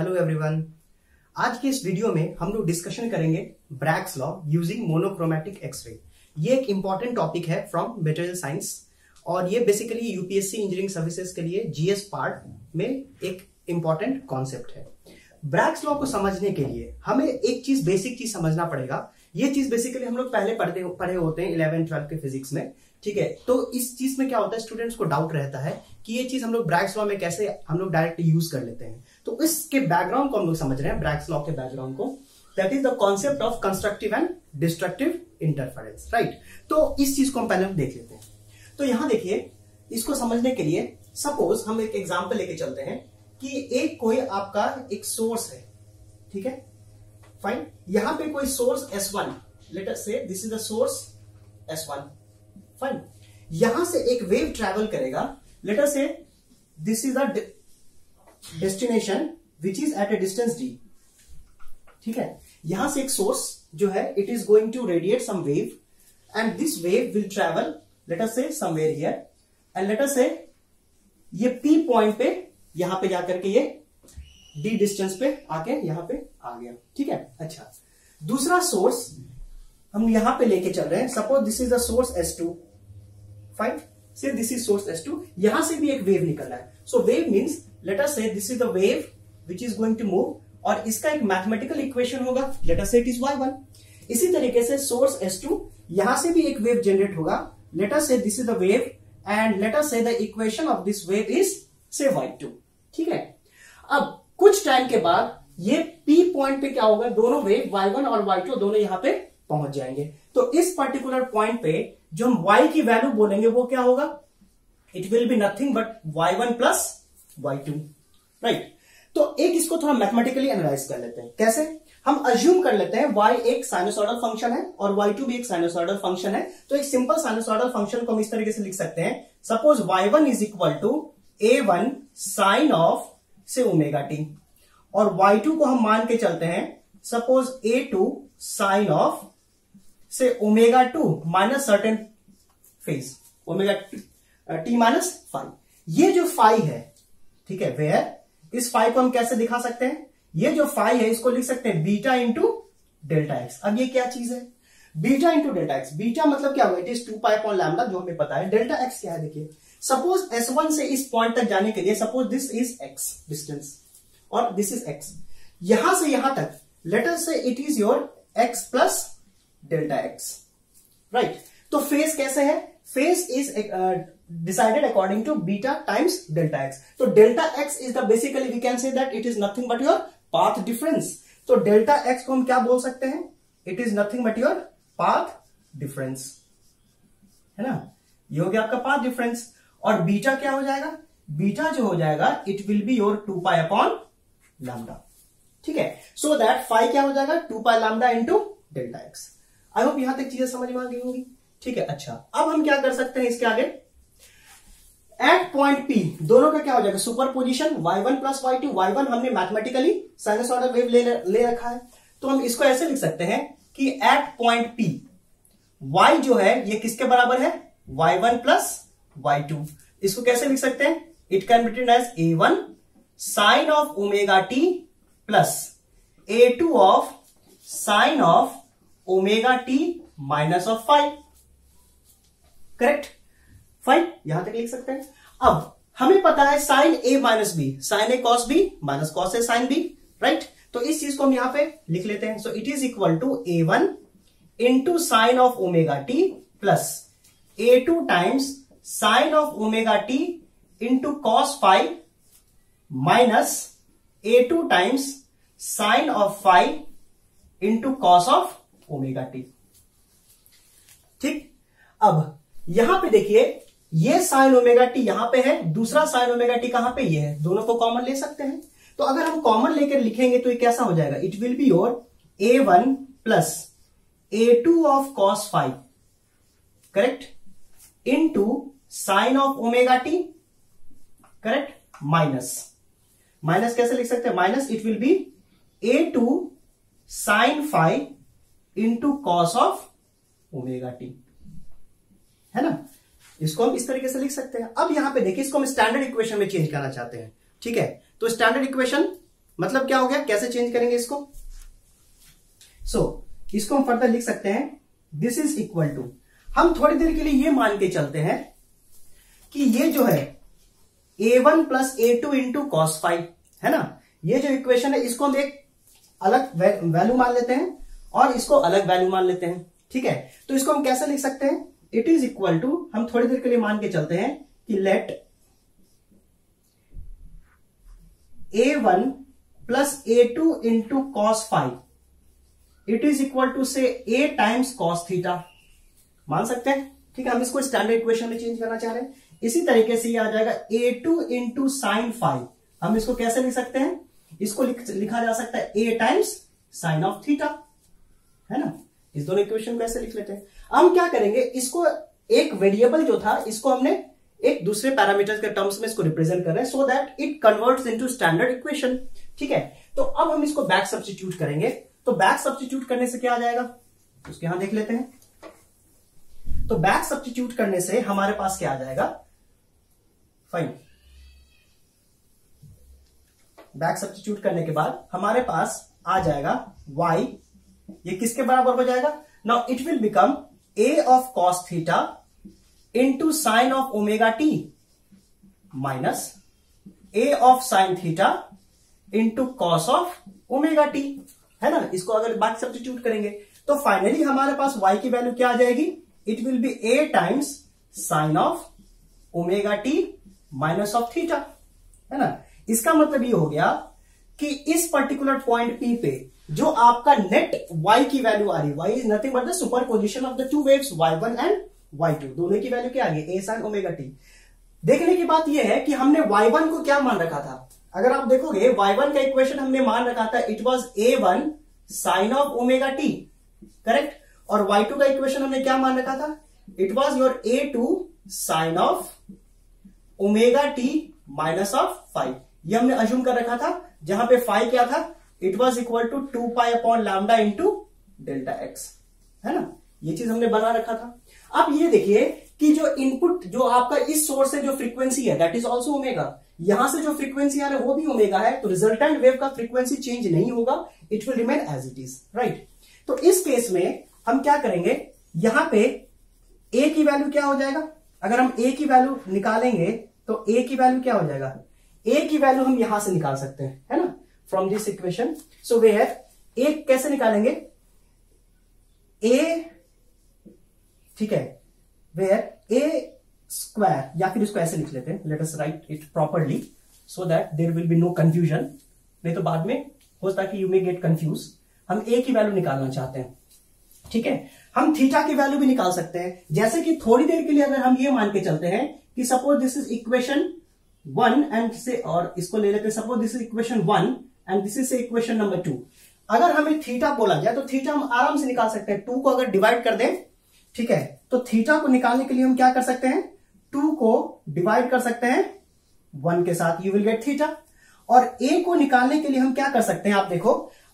Hello everyone, आज के इस वीडियो में हम लोग डिस्कशन करेंगे Bragg's law using monochromatic x ray. ये एक इम्पॉर्टेंट टॉपिक है फ्रॉम मटेरियल साइंस और ये बेसिकली यूपीएससी इंजीनियरिंग सर्विसेज के लिए जीएस पार्ट में एक इम्पॉर्टेंट कॉन्सेप्ट है। ब्रैग्स लॉ को समझने के लिए हमें एक चीज बेसिक चीज समझना पड़ेगा। ये चीज बेसिकली हम लोग पहले पढ़े होते हैं 11th 12th के फिजिक्स में, ठीक है। तो इस चीज में क्या होता है, स्टूडेंट्स को डाउट रहता है कि ये चीज हम लोग ब्रैग्स लॉ में कैसे हम लोग डायरेक्ट यूज कर लेते हैं। तो इसके बैकग्राउंड को हम लोग समझ रहे हैं, ब्रैग्स लॉ के बैकग्राउंड को, that is the concept of constructive and destructive interference, right. तो इस चीज को हम पहले देख लेते हैं। तो यहां देखिए, इसको समझने के लिए सपोज हम एक एग्जाम्पल लेके चलते हैं कि एक कोई आपका एक सोर्स है, ठीक है, फाइन। यहां पे कोई source S1, let us say this is the source S1, fine. यहां से एक वेव ट्रैवल करेगा, let us say this is the destination which is at a distance d, ठीक है। यहां से एक सोर्स जो है it is going to radiate some wave and this wave will travel let us say somewhere here and let us say ये P point पे यहां पे जाकर के ये d डिस्टेंस पे आके यहां पे आ गया, ठीक है। अच्छा, दूसरा सोर्स हम यहां पे लेके चल रहे हैं, suppose this is the source S2, fine. Say this is source S2, यहां से भी एक वेव निकल रहा है। So wave means let us say this is the wave which is going to move और इसका एक मैथमेटिकल इक्वेशन होगा, let us say it is y1। इसी तरीके से सोर्स S2, यहां से भी एक वेव जनरेट होगा, let us say this is the wave and let us say the equation of this wave is say y2, ठीक है। अब कुछ टाइम के बाद ये P पॉइंट पे क्या होगा, दोनों वेव y1 और y2 दोनों यहां पे पहुंच जाएंगे। तो इस पर्टिकुलर पॉइंट पे जो हम y की वैल्यू बोलेंगे वो क्या होगा, it will be nothing but y1 plus y2, right. तो एक इसको थोड़ा मैथमेटिकली एनालाइज कर लेते हैं। कैसे, हम अज्यूम कर लेते हैं y एक साइनोसॉइडल फंक्शन है और y2 भी एक साइनोसॉइडल फंक्शन है। तो एक सिंपल साइनोसॉइडल फंक्शन को हम इस तरीके से लिख सकते हैं, suppose y1 is equal to a1 sine of say omega T और y2 को हम मान के चलते हैं, suppose a2 sine of say omega 2 minus certain phase omega t minus phi. ये जो फाई है, ठीक है, वेयर इस फाई को हम कैसे दिखा सकते हैं, ये जो फाई है इसको लिख सकते हैं बीटा इंटू डेल्टा एक्स। अब ये क्या चीज है, beta into delta x. Beta मतलब क्या हुआ, it is 2 pi upon lambda, जो हमें पता है। डेल्टा एक्स क्या है, देखिए सपोज S1 से इस पॉइंट तक जाने के लिए, suppose this is x distance और दिस इज x, यहां से यहां तक let us say it is your x plus delta x, right. तो फेज कैसे है, phase is decided according to beta times delta x। तो delta x is the basically we can say that it is nothing but your path difference. तो delta x को हम क्या बोल सकते हैं, it is nothing but your path difference, है ना। ये हो गया आपका पाथ डिफरेंस। और बीटा क्या हो जाएगा, बीटा जो हो जाएगा it will be your 2 pi upon lambda, ठीक है। सो दैट फाई क्या हो जाएगा, 2 pi lambda into delta x. I hope यहां तक चीजें समझ में आ गई होंगी, ठीक है। अच्छा, अब हम क्या कर सकते हैं इसके आगे, एट पॉइंट पी दोनों का क्या हो जाएगा, super position y1 plus y2। y1 हमने मैथमेटिकली साइनसॉइडल वेव ले रखा है, तो हम इसको ऐसे लिख सकते हैं कि एट पॉइंट पी y जो है ये किसके बराबर है, y1 प्लस y2। इसको कैसे लिख सकते हैं, it can be written as a1 sine of omega t plus a2 of sine of omega t minus of phi, correct. Fine यहां तक लिख सकते हैं। अब हमें पता है sine a minus b, sine a cos b minus cos a sine b, right. तो इस चीज को हम यहां पे लिख लेते हैं, so it is equal to a1 into sine of omega t plus a2 times sine of omega T into cos phi minus a2 times sine of phi into cos of omega T, ठीक। अब यहां पे देखिए ये sine omega T यहां पे है, दूसरा साइन ओमेगा टी कहां पे, ये है। दोनों को कॉमन ले सकते हैं। तो अगर हम कॉमन लेकर लिखेंगे तो ये कैसा हो जाएगा, it will be your a1 plus a2 of cos phi, correct, into sine of omega T, correct, minus. Minus कैसे लिख सकते हैं, minus it will be a2 sine phi into cos of omega T, है ना। इसको हम इस तरीके से लिख सकते हैं। अब यहां पे देखिए, इसको हम स्टैंडर्ड इक्वेशन में चेंज करना चाहते हैं, ठीक है। तो स्टैंडर्ड इक्वेशन मतलब क्या हो गया, कैसे चेंज करेंगे इसको। सो इसको हम फर्दर लिख सकते हैं दिस इज इक्वल टू, हम थोड़ी देर के लिए ये मान के चलते हैं कि ये जो है a1 plus a2 into cos five है ना, ये जो इक्वेशन है इसको हम एक अलग वैल्यू मान लेते हैं और इसको अलग वैल्यू मान लेते हैं, ठीक है। तो इसको हम कैसे लिख सकते हैं, इट इज इक्वल टू, हम थोड़ी देर के लिए मान के चलते हैं कि let a1 plus a2 into cos five it is equal to say a times cos theta, मान सकते हैं, ठीक है। हम इसको स्टैंडर्ड इक्वेशन में चेंज करना चाह रहे हैं। इसी तरीके से ये आ जाएगा a2 इंटू साइन फाइव, हम इसको कैसे लिख सकते हैं, इसको लिखा जा सकता है a times sine of theta, है ना। इस दोनों इक्वेशन को ऐसे लिख लेते हैं। हम क्या करेंगे, इसको एक वेरिएबल जो था इसको हमने एक दूसरे पैरामीटर्स के टर्म्स में इसको रिप्रेजेंट कर रहे हैं so that it converts into standard equation, ठीक है। तो अब हम इसको बैक सब्स्टिट्यूट करेंगे, तो बैक सब्स्टिट्यूट करने से क्या आ जाएगा, उसके यहां देख लेते हैं। तो बैक सब्स्टिट्यूट करने से हमारे पास क्या आ जाएगा, फाइन, बैक सब्स्टिट्यूट करने के बाद हमारे पास आ जाएगा y, ये किसके बराबर हो जाएगा, now it will become a of cos theta into sine of omega t minus a of sine theta into cos of omega t, है ना। इसको अगर बैक सब्स्टिट्यूट करेंगे तो फाइनली हमारे पास y की वैल्यू क्या आ जाएगी, it will be a times sine of omega t minus of theta, है ना। इसका मतलब ये हो गया कि इस पर्टिकुलर पॉइंट P पे जो आपका नेट y की वैल्यू आ रही है, y is nothing but the superposition of the two waves y1 and y2, दोनों की वैल्यू क्या आ गई, a sin ओमेगा t। देखने की बात ये है कि हमने y1 को क्या मान रखा था, अगर आप देखोगे y1 का इक्वेशन हमने मान रखा था it was a1 sine of omega t, correct. और y2 का इक्वेशन हमने क्या मान रखा था, it was your a2 sine of omega T minus of five, ये हमने अज्यूम कर रखा था, जहां पे फाइव क्या था, it was equal to 2 pi upon lambda into delta x, है ना, ये चीज हमने बना रखा था। अब ये देखिए कि जो इनपुट जो आपका इस सोर्स से जो फ्रीक्वेंसी है दैट इज आल्सो ओमेगा, यहां से जो फ्रीक्वेंसी आ रहा है वो भी ओमेगा है, तो रिजल्टेंट वेव का फ्रीक्वेंसी चेंज नहीं होगा, it will remain as it is, right. तो इस केस में हम क्या करेंगे, यहां पे ए की वैल्यू क्या हो जाएगा, अगर हम ए की वैल्यू निकालेंगे तो a की वैल्यू क्या हो जाएगा, a की वैल्यू हम यहां से निकाल सकते हैं, है ना, from this equation. So where a कैसे निकालेंगे, a, ठीक है, वेयर a स्क्वायर, या फिर इसको ऐसे लिख लेते हैं, let us write it properly so that there will be no confusion, नहीं तो बाद में होता कि यू मे गेट कंफ्यूज। हम a की वैल्यू निकालना चाहते हैं, ठीक है। हम थीटा की वैल्यू भी निकाल सकते हैं, जैसे कि थोड़ी देर के लिए अगर हम ये मान के चलते हैं कि suppose this is equation one and say, और इसको ले लेते हैं suppose this is equation one and this is equation number two, अगर हमें थीटा बोला जाए तो थीटा हम आराम से निकाल सकते हैं, टू को अगर डिवाइड कर दें, ठीक है। तो थीटा को निकालने के लिए हम क्या कर सकते हैं, टू को डिवाइड कर सकते हैं वन के साथ, यू विल गेट थीटा। और ए को निकालने के लिए हम क्या कर सकते हैं, आप देखो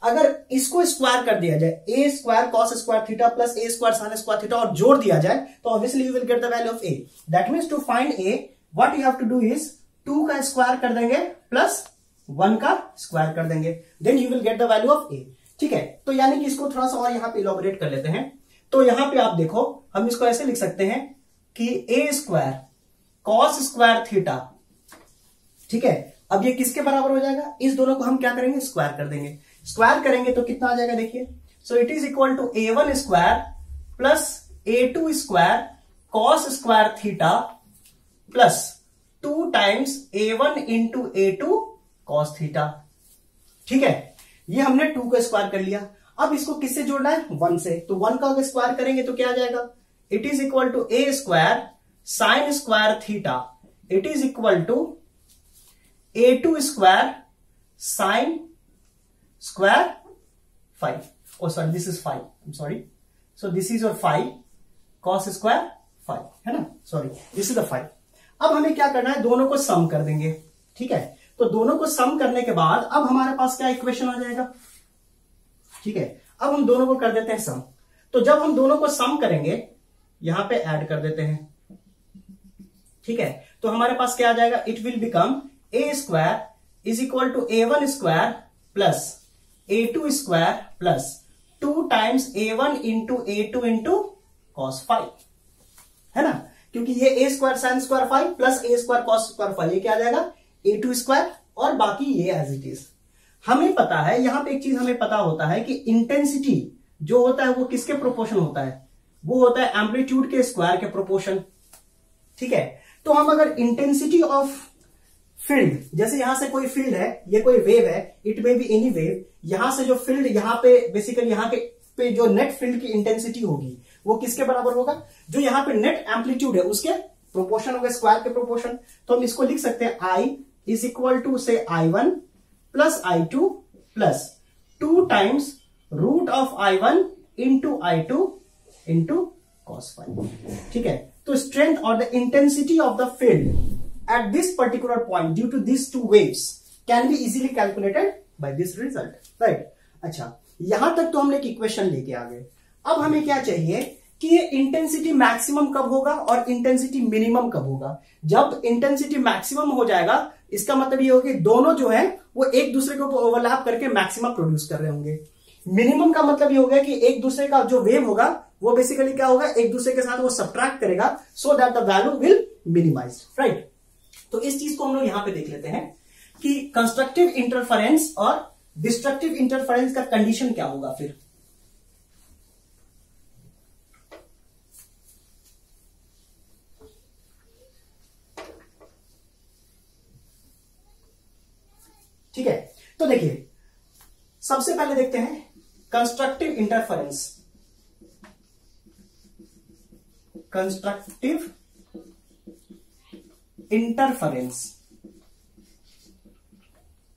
अगर इसको स्क्वायर कर दिया जाए, a square cos square theta plus a square sine square theta और जोड़ दिया जाए तो obviously you will get the value of a, that means to find a what you have to do is 2 का square कर देंगे plus 1 का square कर देंगे, then you will get the value of a, ठीक है। तो यानी कि इसको थोड़ा सा और यहां पे इलॉबरेट कर लेते हैं। तो यहां पे आप देखो हम इसको ऐसे लिख सकते हैं कि a square cos square theta, ठीक है। अब ये किसके बराबर हो जाएगा, इस दोनों को हम क्या करेंगे, स्क्वायर कर देंगे, स्क्वायर करेंगे तो कितना आ जाएगा, देखिए, so it is equal to a1 square plus a2 square cos square theta plus 2 times a1 into a2 cos theta, ठीक है। ये हमने 2 को स्क्वायर कर लिया, अब इसको किससे जोड़ना है, 1 से, तो 1 का अगर स्क्वायर करेंगे तो क्या आ जाएगा, it is equal to a square sine square theta it is equal to a2 square sine square five, oh sorry this is five, I am sorry, so this is your five cos square five, है ना, sorry this is the five. अब हमें क्या करना है, दोनों को सम कर देंगे, ठीक है। तो दोनों को सम करने के बाद अब हमारे पास क्या इक्वेशन आ जाएगा, ठीक है। अब हम दोनों को कर देते हैं सम, तो जब हम दोनों को सम करेंगे यहां पे ऐड कर देते हैं, ठीक है। तो हमारे पास क्या आ जाएगा, it will become a square is equal to a1 square plus a2 square plus 2 times a1 into a2 into cos five, है ना, क्योंकि ये a square sine square five plus a square cos square five, ये क्या आ जाएगा a2 square और बाकी ये एज इट इज। हमें पता है, यहां पे एक चीज हमें पता होता है कि इंटेंसिटी जो होता है वो किसके प्रोपोर्शन होता है, वो होता है एम्पलीट्यूड के स्क्वायर के प्रोपोर्शन। ठीक है, तो हम अगर इंटेंसिटी ऑफ फील्ड, जैसे यहां से कोई फील्ड है, ये कोई वेव है, it may be any wave, यहां से जो फील्ड यहां पे बेसिकली यहां के पे जो नेट फील्ड की इंटेंसिटी होगी वो किसके बराबर होगा, जो यहां पे नेट एम्पलीट्यूड है उसके प्रोपोर्शन होगा, स्क्वायर के प्रोपोर्शन। तो हम इसको लिख सकते हैं I is equal to say I one plus I two plus two times root of I one into I two into cos five. ठीक है, तो स्ट्रेंथ और the intensity of the field at this particular point due to this two waves can be easily calculated by this result, right. अच्छा, यहां तक तो हम एक इक्वेशन लेके आ गए। अब हमें क्या चाहिए कि ये इंटेंसिटी मैक्सिमम कब होगा और इंटेंसिटी मिनिमम कब होगा। जब इंटेंसिटी मैक्सिमम हो जाएगा इसका मतलब ये होगा कि दोनों जो है वो एक दूसरे को ओवरलैप करके मैक्सिमम प्रोड्यूस कर रहे होंगे। मिनिमम का मतलब ये होगा कि एक दूसरे का जो वेव होगा वो बेसिकली क्या होगा, एक दूसरे के साथ वो सब्ट्रैक्ट करेगा so that the value will minimize, right. तो इस चीज को हम लोग यहां पे देख लेते हैं कि कंस्ट्रक्टिव इंटरफेरेंस और डिस्ट्रक्टिव इंटरफेरेंस का कंडीशन क्या होगा। फिर ठीक है, तो देखिए सबसे पहले देखते हैं कंस्ट्रक्टिव इंटरफेरेंस। कंस्ट्रक्टिव इंटरफेरेंस,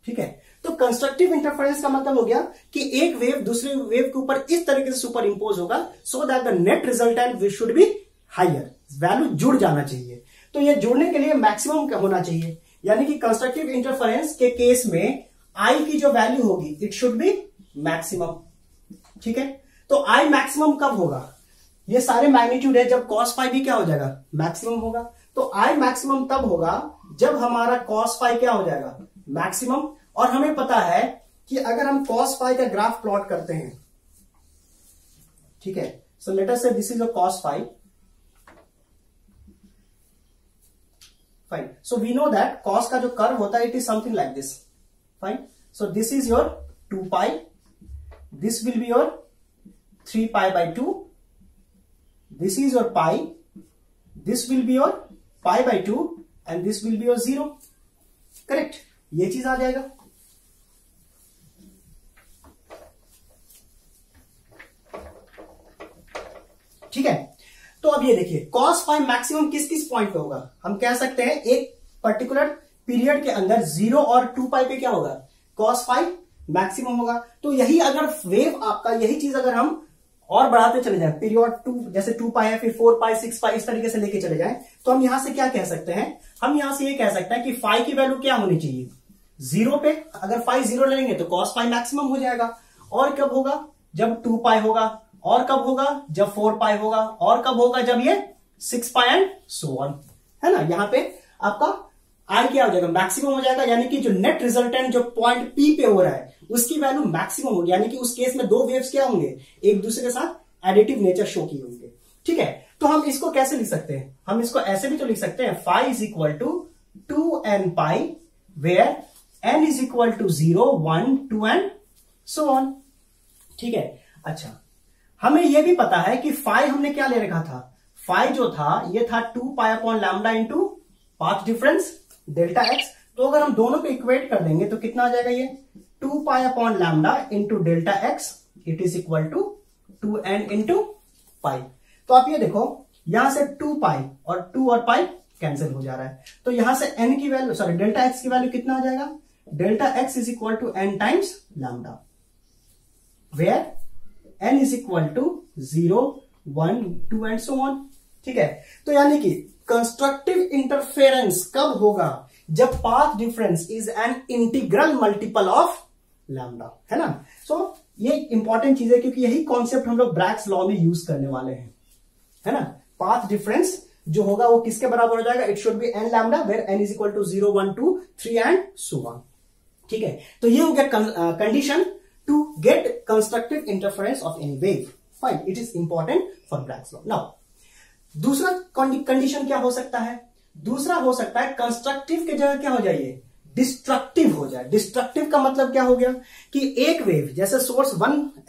ठीक है, तो कंस्ट्रक्टिव इंटरफेरेंस का मतलब हो गया कि एक वेव दूसरे वेव के ऊपर इस तरीके से सुपर इंपोज होगा so that the net resultant should be higher, value जुड़ जाना चाहिए। तो ये जुड़ने के लिए मैक्सिमम होना चाहिए, यानी कि कंस्ट्रक्टिव इंटरफेरेंस के केस में आई की जो वैल्यू होगी इट शुड बी मैक्सिमम। ठीक है, तो आई मैक्सिमम कब होगा, ये सारे मैग्नीट्यूड है, जब कॉस फाइव भी क्या हो जाएगा मैक्सिमम होगा। तो आई मैक्सिमम तब होगा जब हमारा कॉस फाइव क्या हो जाएगा मैक्सिमम। और हमें पता है कि अगर हम कॉस फाइव का ग्राफ प्लॉट करते हैं, ठीक है, so let us say this is a cos five, fine, so we know that cos का जो कर्व होता है it is something like this, fine, so this is your 2 pi, this will be your 3 pi by 2, this is your pi, this will be your pi by 2 and this will be your 0, correct, ये चीज आ जाएगा। ठीक है, तो अब ये देखिए cos five maximum किस किस पॉइंट पे होगा, हम कह सकते हैं एक पर्टिकुलर पीरियड के अंदर 0 और 2 पाई पे क्या होगा कॉस फाइव मैक्सिमम होगा। तो यही अगर वेव आपका यही चीज अगर हम और बढ़ाते चले जाए, पीरियड 2 जैसे 2 पाई है, फिर 4 पाई 6 पाई इस तरीके से लेके चले जाए, तो हम यहां से क्या कह सकते हैं, हम यहां से ये कह सकते हैं कि फाइव की वैल्यू क्या होनी चाहिए 0 पे, अगर फाइव 0 लेंगे तो कॉस फाइव मैक्सिमम हो जाएगा। और कब होगा जब 2 पाई होगा, और कब होगा जब 4 पाई होगा, और कब होगा जब ये 6 पाई एंड सो ऑन, है ना। यहां पे आपका आर क्या हो जाएगा मैक्सिमम हो जाएगा, यानी कि जो नेट रिजल्टेंट जो पॉइंट पी पे हो रहा है उसकी वैल्यू मैक्सिमम होगी, यानी कि उस केस में दो वेव्स क्या होंगे एक दूसरे के साथ एडिटिव नेचर शो किए होंगे। ठीक है, तो हम इसको कैसे लिख सकते हैं, हम इसको ऐसे भी तो लिख सकते हैं phi is equal to 2n pi where n is equal to 0 1 2 and so on. ठीक है, अच्छा, हमें यह भी पता है कि फाई हमने क्या ले रखा था, फाई जो था ये था 2 pi upon lambda into path difference delta x. तो अगर हम दोनों को इक्वेट कर देंगे तो कितना आ जाएगा ये 2 pi upon lambda into delta x it is equal to 2n into pi. तो आप ये देखो यहां से 2 पाई और 2 और पाई कैंसिल हो जा रहा है, तो यहां से n की वैल्यू सॉरी डेल्टा एक्स की वैल्यू कितना आ जाएगा delta x is equal to n times lambda where n is equal to 0 1 2 and so on. ठीक है, तो यानी कि कंस्ट्रक्टिव इंटरफेरेंस कब होगा जब path difference is an integral multiple of lambda, है ना। सो ये इंपॉर्टेंट चीज है क्योंकि यही कॉन्सेप्ट हम लोग ब्रैग्स लॉ में यूज करने वाले हैं, है ना। पाथ डिफरेंस जो होगा वो किसके बराबर हो जाएगा, it should be n lambda where n is equal to 0 1 2 3 and so on. ठीक है, तो ये हो गया condition to get constructive interference of any wave. Fine, it is important for Bragg's law. Now दूसरा कंडीशन क्या हो सकता है? दूसरा हो सकता है कंस्ट्रक्टिव के जगह क्या हो जाइए, डिस्ट्रक्टिव हो जाए. डिस्ट्रक्टिव का मतलब क्या हो गया कि एक वेव, जैसे सोर्स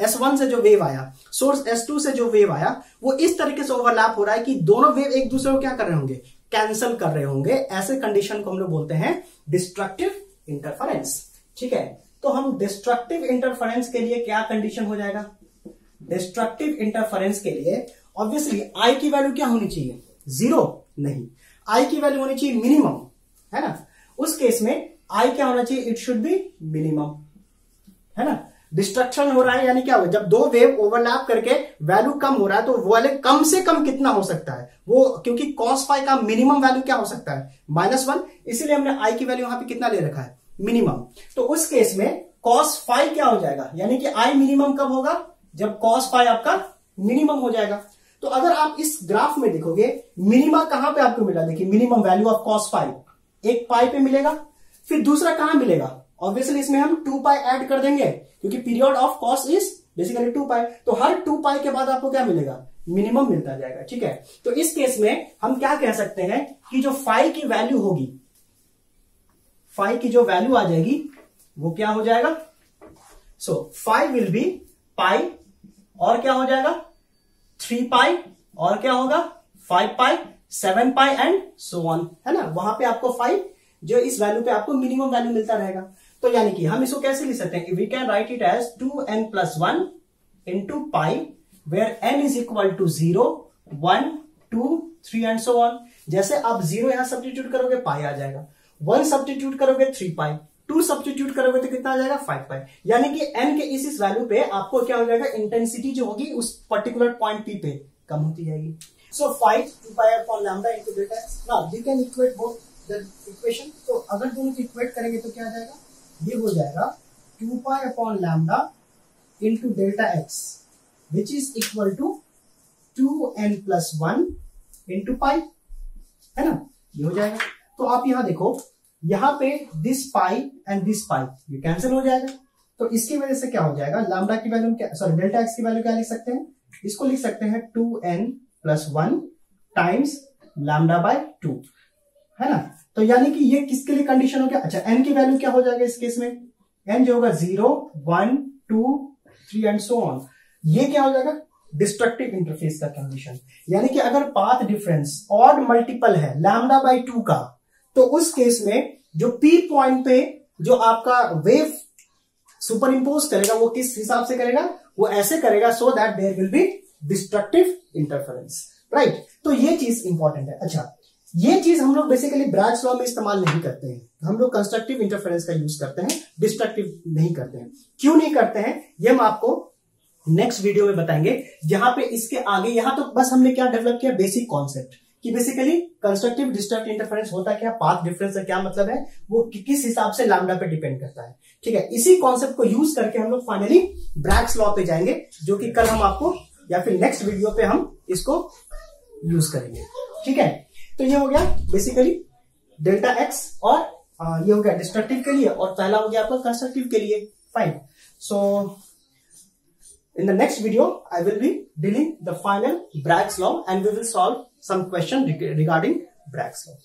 S1 से जो वेव आया, सोर्स S2 से जो वेव आया, वो इस तरीके से ओवरलैप हो रहा है कि दोनों वेव एक दूसरे को क्या कर रहे होंगे, कैंसल कर रहे होंगे. ऐसे कंडीशन को हम लोग बोलते हैं डिस्ट्रक्टिव इंटरफेरेंस. ठीक है, तो हम डिस्ट्रक्टिव इंटरफेरेंस के लिए क्या कंडीशन हो जाएगा? डिस्ट्रक्टिव इंटरफेरेंस के लिए ऑब्वियसली आई की वैल्यू क्या होनी चाहिए, जीरो नहीं, आई की वैल्यू होनी चाहिए मिनिमम, है ना. उस केस में आई क्या होना चाहिए, इट शुड बी मिनिमम, है ना. डिस्ट्रक्शन हो रहा है यानी क्या हुआ, जब दो वेव ओवरलैप करके वैल्यू कम हो रहा है तो वो वाले कम से कम कितना हो सकता है वो, क्योंकि कॉस फाई का मिनिमम वैल्यू क्या हो सकता है, -1, इसीलिए हमने आई की वैल्यू यहां पे कितना ले रखा है, मिनिमम. तो उस केस में कॉस फाई क्या हो जाएगा, यानी कि आई मिनिमम कब होगा, जब कॉस फाई आपका मिनिमम हो जाएगा. तो अगर आप इस ग्राफ में देखोगे मिनिमा कहां पे आपको मिला, देखिए minimum value of cos phi एक पाई पे मिलेगा, फिर दूसरा कहां मिलेगा, ऑब्वियसली इसमें हम 2π ऐड कर देंगे क्योंकि period of cos is basically 2π, तो हर 2π के बाद आपको क्या मिलेगा, मिनिमम मिलता जाएगा. ठीक है, तो इस केस में हम क्या कह सकते हैं कि जो फाई की वैल्यू होगी, फाई की जो वैल्यू आ जाएगी वो क्या हो जाएगा, so phi will be pi और क्या हो जाएगा 3π और क्या होगा 5π, 7π एंड सो ऑन, है ना. वहां पे आपको फाई जो इस वैल्यू पे आपको मिनिमम वैल्यू मिलता रहेगा. तो यानी कि हम इसको कैसे लिख सकते हैं, we can write it as 2n+1 into pi where n is equal to 0, 1, 2, 3 and so on. जैसे आप 0 यहां सब्स्टिट्यूट करोगे पाई आ जाएगा, 1 सब्स्टिट्यूट करोगे 3 पाई, 2 सब्स्टिट्यूट करोगे तो कितना आ जाएगा 5 पाई. यानी कि n के इस वैल्यू पे आपको क्या हो जाएगा, इंटेंसिटी जो होगी उस पर्टिकुलर पॉइंट p पे कम होती जाएगी. So 5 2π/λ into delta x. Now you can equate both equation. तो अगर दोनों को इक्वेट करेंगे तो क्या आ जाएगा, ये हो जाएगा 2π/λ into delta x which is equal to 2n+1 into pi, है ना, ये हो जाएगा. तो आप यहाँ देखो, यहाँ पे this pi and this pi ये कैंसिल हो जाएगा, तो इसकी वजह से क्या हो जाएगा, लैम्डा की वैल्यू क्या, सॉरी डेल्टा एक्स की वैल्यू क्या लिख सकते हैं, इसको लिख सकते हैं 2n+1 टाइम्स λ/2, है ना. तो यानी कि ये किसके लिए कंडीशन हो गया, अच्छा n की वैल्यू क्या हो जाएगा इस केस में, n जो होगा 0 1 2 3 एंड सो ऑन. ये क्या हो जाएगा, डिस्ट्रक्टिव इंटरफेस का कंडीशन. यानी कि अगर पाथ डिफरेंस ऑड मल्टीपल है λ/2 का, तो उस केस में जो p पॉइंट पे जो आपका वेव सुपर इंपोज करेगा वो किस हिसाब से करेगा, वो ऐसे करेगा, so that there will be destructive interference, right. तो ये चीज इंपॉर्टेंट है. अच्छा, ये चीज हम लोग बेसिकली ब्रैग्स लॉ में इस्तेमाल नहीं करते हैं, हम लोग कंस्ट्रक्टिव इंटरफेरेंस का यूज करते हैं, डिस्ट्रक्टिव नहीं करते हैं. क्यों नहीं करते हैं ये हम आपको नेक्स्ट वीडियो में बताएंगे, जहां पे इसके आगे, यहां तो बस हमने क्या डेवलप किया, बेसिक कॉन्सेप्ट कि बेसिकली कंस्ट्रक्टिव डिस्ट्रक्टिव इंटरफेरेंस होता क्या, पाथ डिफरेंस का क्या मतलब है, वो किस हिसाब से लैम्डा पे डिपेंड करता है. ठीक है, इसी कॉन्सेप्ट को यूज करके हम लोग फाइनली ब्रैग्स लॉ पे जाएंगे, जो कि कल हम आपको या फिर नेक्स्ट वीडियो पे हम इसको यूज करेंगे. ठीक है, तो ये हो गया बेसिकली डेल्टा एक्स और ये हो गया डिस्ट्रक्टिव के लिए, और पहला हो गया आपका कंस्ट्रक्टिव के लिए. Fine, so in the next video I will be dealing the final Bragg's law, and we will solve some question regarding Bragg's law.